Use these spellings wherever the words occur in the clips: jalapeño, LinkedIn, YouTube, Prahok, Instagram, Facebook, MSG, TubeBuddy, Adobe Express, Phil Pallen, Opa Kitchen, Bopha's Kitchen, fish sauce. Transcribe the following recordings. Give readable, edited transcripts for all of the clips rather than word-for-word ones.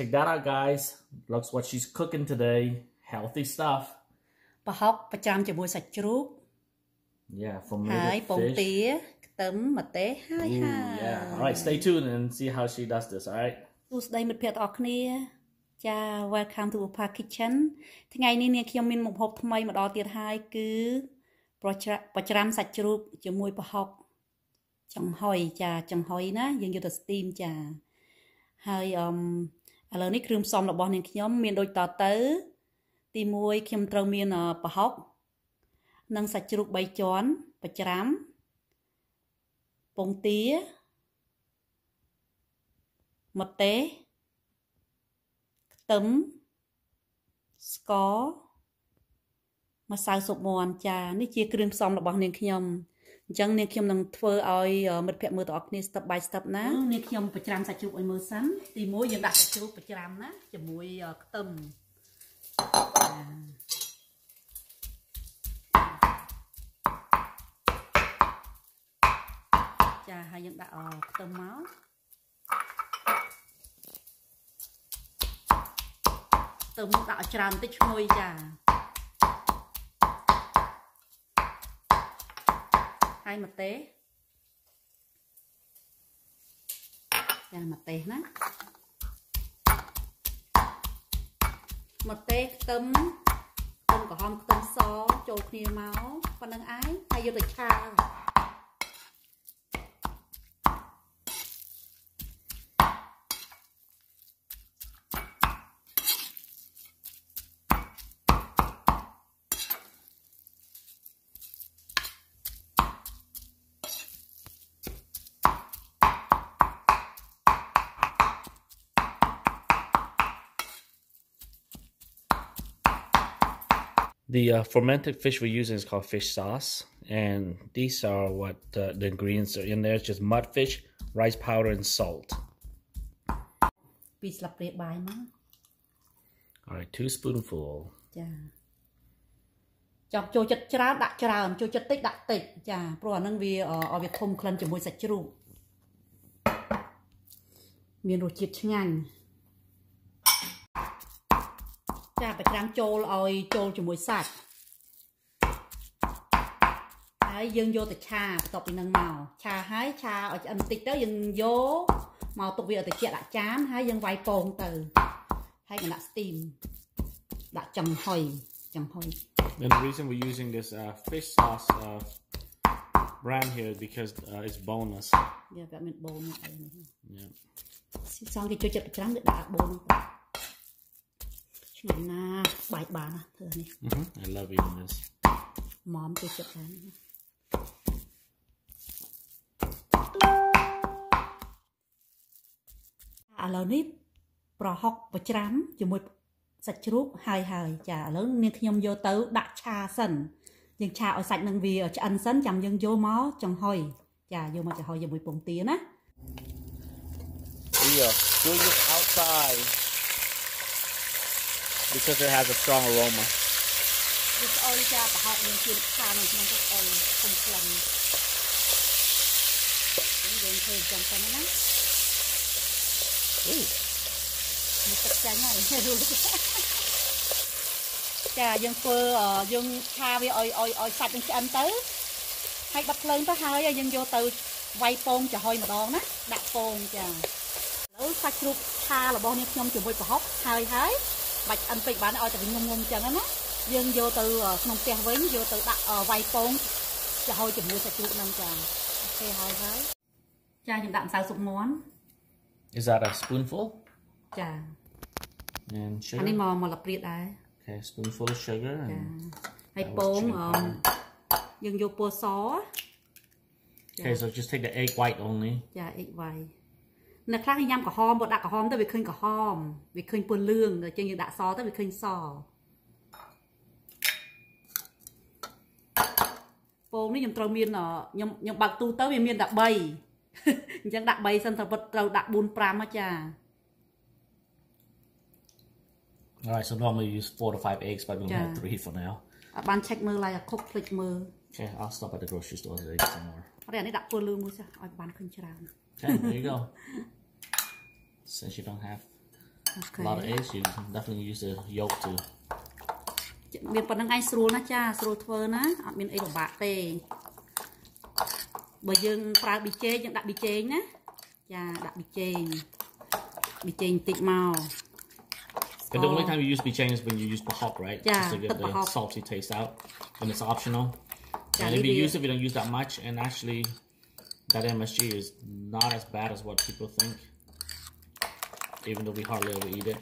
Check that out, guys. Looks what she's cooking today. Healthy stuff. Prahok, chấm cho muối sạch chuột. Yeah, from the fish. Yeah. All right, stay tuned and see how she does this. All right. Welcome to Opa Kitchen. Ngày nay nè, khi mình một hộp thay mà đo tiệt hai cứ program sạch chuột cho muối Prahok. Chẳng hỏi nữa, dừng vô steam chà. Hai lần này kêu xong là bọn này nhóm miền đôi tờ tới tìm môi kim trâu miền Prahok nâng sạch chuột bay chón và chấm bông tía mật tế tấm có mà sao sụp mòn trà nít chia kêu xong là bọn này nhóm chẳng nên khi mình thưa ơi mật phèn mưa tọt nên step by step ná nên khi mình phải làm sạch chuột mưa sắm thì muối vẫn đặt sạch chuột phải làm ná chỉ muối tôm trà hay vẫn đặt tôm máu tôm đặt tràn tích môi trà mặt té đó mặt té tôm của hom tôm xó trộn kia máu con đang ái hay vô được cha The fermented fish we're using is called fish sauce, and these are what the ingredients are in there. It's just mudfish, rice powder, and salt. All right, 2 spoonfuls. Yeah. Chọc cho chất chả đặc chả, cho chất tích đặc tích. Yeah, rồi năng vi ở việc thùng khăn chỉ môi sạch chua. Miền ruột chiết ngang. Chà, phải trang trộn rồi trộn cho muối sạch. Đấy, dừng vô từ trà, tọt cái nâng màu. Trà hái trà ở ẩm tịch đó dừng vô màu tụt vị ở từ kia đã chán, hái dừng vài pồng từ, hay còn đã steam, đã chầm hồi. And the reason we're using this fish sauce brand here is because it's boneless. Yeah, that means boneless. Yeah. Xong thì cho chật cái trắng được đã boneless. Nah, bite banana, I love eating this. Mom took it. Hello, Nip. Prahok, but ram, you would such a rope, high, ja, alone, nick yum yo tàu, that cha son. Yung cha or sạch nung vi, chan son, chăm yung yo mao, chong hoi. Ja, you must hoi yung with bông tina. We are doing it outside. Because it has a strong aroma. It's only that the hot and cute kind of Ooh. Bạch ăn tịnh bán oi tại vì ngông chẳng á, dừng vô từ không xe với vô từ đặt vay pong, chả hôi chụp mua sạch chuột nằm chả, xe hôi hái, chả những đạm sao sụp món. Is that a spoonful? Chả. And sugar. Anh ấy mò là priệt đấy. Okay, spoonful of sugar and. Vay pong, dừng vô pô xó. Okay, so just take the egg white only. Yeah, egg white. Nó khác hay nhâm cả hòm, bọn đặt cả hòm tới việc khinh cả hòm. Việc khinh buồn lương, rồi trên những đã xó tới việc khinh xò. Phố này nhầm trâu miên, nhầm bạc tu tới miên đã bày. Chẳng đã bày xong rồi vật trâu đã bùn pram á chà. Alright, so normally you use 4 to 5 eggs, but we only have 3 for now. Bạn check mơ lại, khúc click mơ. Okay, I'll stop at the grocery store and get some more. Ở đây này đã buồn lương mua sao, ôi bạn khinh chả. Okay, there you go. Since you don't have Okay. A lot of eggs, you can definitely use the yolk too. Miền Bắc đang ăn sôi na cha, sôi thơ na, miền Tây của bạn tê. Bởi dương phải bị chê, chẳng đã bị chê nhé. Cha đã bị chê tịnh màu. But the only time you use bicheng is when you use Prahok, right? Yeah, just to get the salty taste out. And it's optional. Yeah, and if you use it, we don't use that much. And actually, that MSG is not as bad as what people think. Even though we hardly ever eat it.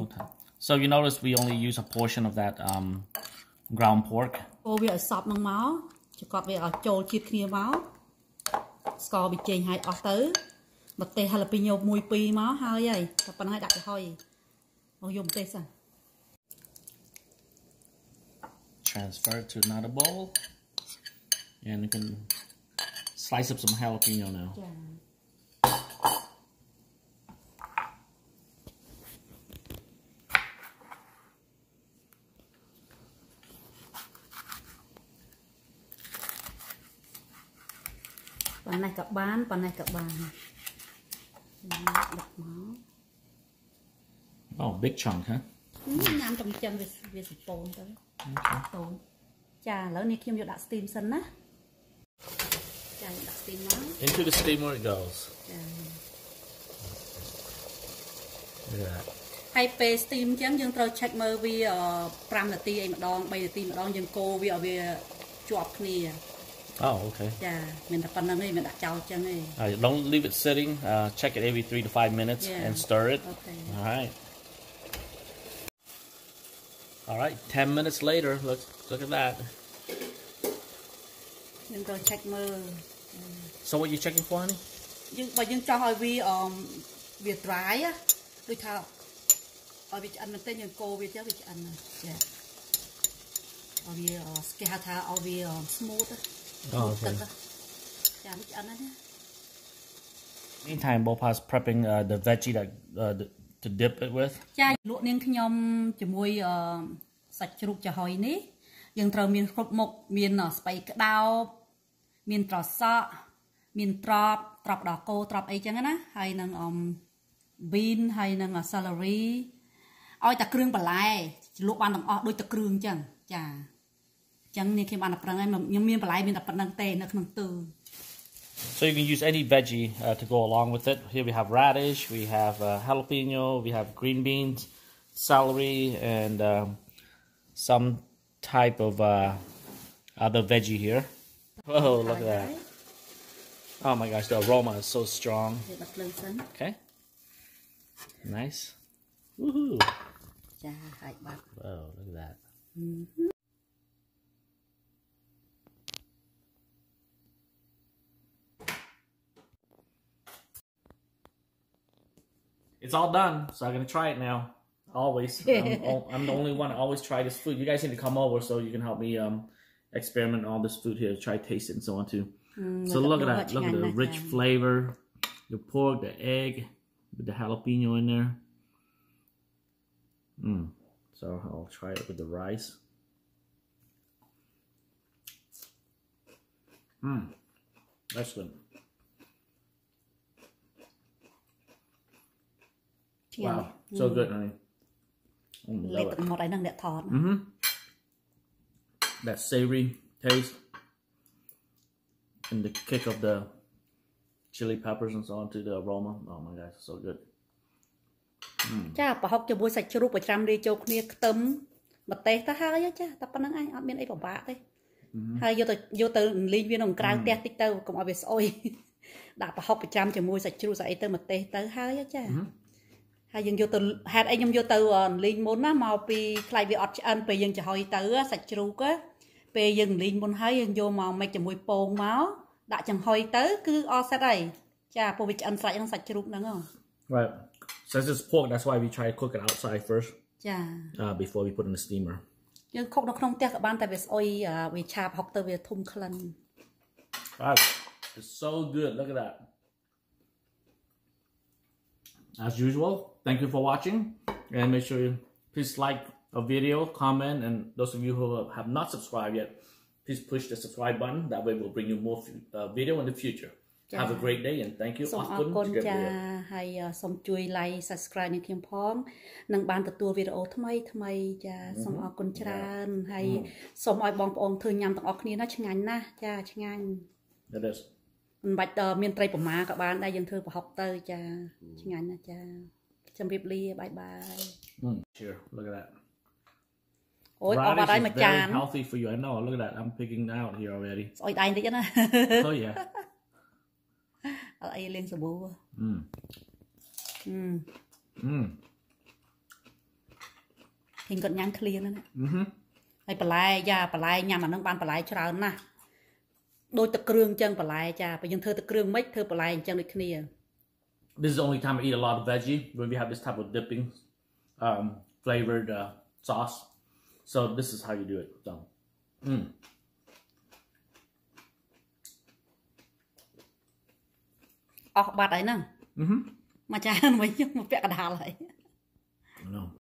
Okay. So you notice we only use a portion of that ground pork. Oh, we are sopping mao. Chỉ có về ở chỗ chip kia mao. Score bicheng hay ở tứ. Bật tê hay là pino mùi pi mao hơi vậy. Tập bạn hay đặt thôi. Transfer to another bowl, and you can slice up some jalapeno now. Yeah. Pan này cặp bàn. Oh, big chunk, huh? Nam trong chân về tồn tới. Tồn. Chà, lỡ này khiêm vô đặt steam sân á. Chà, đặt steam nó. Into the steamer it goes. Yeah. Hay pê steam chấm dương trâu check mơ vì 5 là ti ấy mà đong, 3 là ti mà đong dương cô vì ở về chọc nè. Oh, okay. Yeah, don't leave it sitting. Check it every 3 to 5 minutes, yeah. And stir it. Okay. All right. All right. 10 minutes later, look at that. Check. So what are you checking for, honey? We dry. We smooth. Oh, okay. Meantime, Bopa's prepping the veggie that to dip it with. Cha luộc nên khi nhom chỉ muối sạch chục chả hồi ní, nhưng trâu miền khúc mộc miền nọ spay cái đào miền trọt sọ miền trọt đỏ cô trọt ấy chẳng á, hay năng bean hay năng celery, ôi ta kêu bả lại luộc ban đồng ọ đôi ta kêu chẳng cha. So you can use any veggie to go along with it. Here we have radish, we have jalapeno, we have green beans, celery, and some type of other veggie here. Whoa, look at that. Oh my gosh, the aroma is so strong. Okay. Nice. Woohoo. Whoa, look at that. It's all done, so I'm gonna try it now. Always, I'm the only one that always try this food. You guys need to come over so you can help me experiment on all this food here, try taste it and so on too. So look at that! Look at the rich flavor, the pork, the egg, with the jalapeno in there. So I'll try it with the rice. Excellent. Wow, so good, honey. I love it. That savory taste and the kick of the chili peppers and so on to the aroma. Oh my gosh, so good. Cha, bà học cho buổi sạch chua bột trăm đi châu kia tấm bật té ta hai á cha, ta pan ăn ai, ăn miếng ấy bỏ bạ thôi. Hai vô từ liên viên đồng cang té tích tơ cùng ở bên soi. Đã bà học bột trăm cho buổi sạch chua sạch tơ bật té tới hai á cha. Hai dân vô từ hạt anh nhung vô từ linh muốn á màu pi lại bị ọt ăn về dân chỉ hỏi tới sạch rú á về dân linh muốn hái dân vô màu mấy chấm mùi pồn máu đã chẳng hỏi tới cứ o sát này cha pô bị ăn sạch rú đúng không? Right, so this is pork. That's why we try to cook it outside first. Yeah. Before we put in the steamer. Nhưng không nó không tiếc ở ban tại vì oi vì chạp học từ về thùng khăn. Wow, it's so good. Look at that. As usual, thank you for watching, and make sure you please like a video, comment, and those of you who have not subscribed yet, please push the subscribe button. That way we'll bring you more video in the future. Have a great day and thank you. សូមអរគុណចាហើយសូមជួយ subscribe នឹងខ្ញុំផងនិងបានទទួលវីដេអូថ្មី Sure, look at that. Radish is very healthy for you. I know. Look at that. I'm picking out here already. Oh yeah. I'll eat lên sầu bò. Hình còn nhang clear nữa. Ai bả lai, già bả lai nhang mà nông ban bả lai cho ra nè. Đôi tơ kương chân bả lai già, bây giờ thưa tơ kương mấy thưa bả lai chân được clear. This is the only time I eat a lot of veggie when we have this type of dipping, flavored sauce. So this is how you do it. So. Bát ấy nè, mà cha nó mới một vẹt cả đà lại.